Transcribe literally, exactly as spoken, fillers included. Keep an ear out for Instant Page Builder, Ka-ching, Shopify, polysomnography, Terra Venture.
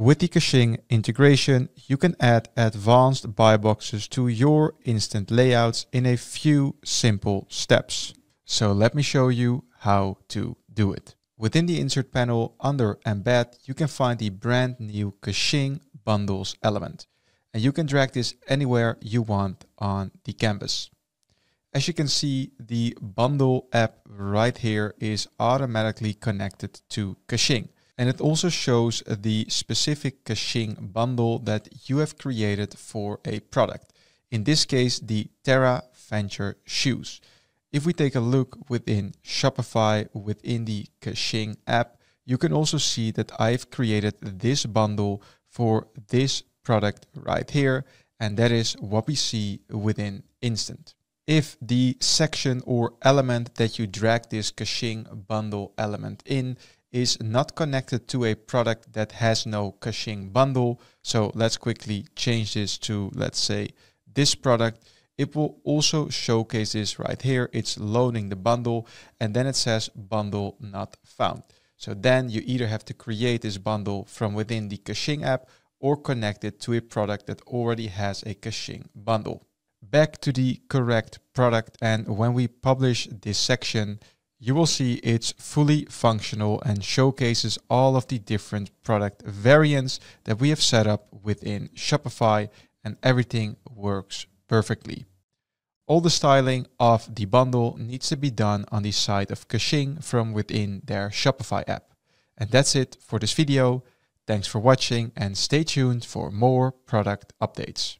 With the Ka-ching integration, you can add advanced buy boxes to your instant layouts in a few simple steps. So let me show you how to do it. Within the Insert panel under Embed, you can find the brand new Ka-ching Bundles element. And you can drag this anywhere you want on the canvas. As you can see, the bundle app right here is automatically connected to Ka-ching. And it also shows the specific Ka-ching bundle that you have created for a product. In this case, the Terra Venture shoes. If we take a look within Shopify, within the Ka-ching app, you can also see that I've created this bundle for this product right here. And that is what we see within Instant. If the section or element that you drag this Ka-ching bundle element in is not connected to a product that has no Ka-ching bundle, so let's quickly change this to, let's say, this product. It will also showcase this right here. It's loading the bundle, and then it says bundle not found. So then you either have to create this bundle from within the Ka-ching app or connect it to a product that already has a Ka-ching bundle. Back to the correct product, and when we publish this section, you will see it's fully functional and showcases all of the different product variants that we have set up within Shopify, and everything works perfectly. All the styling of the bundle needs to be done on the side of Ka-ching from within their Shopify app. And that's it for this video. Thanks for watching and stay tuned for more product updates.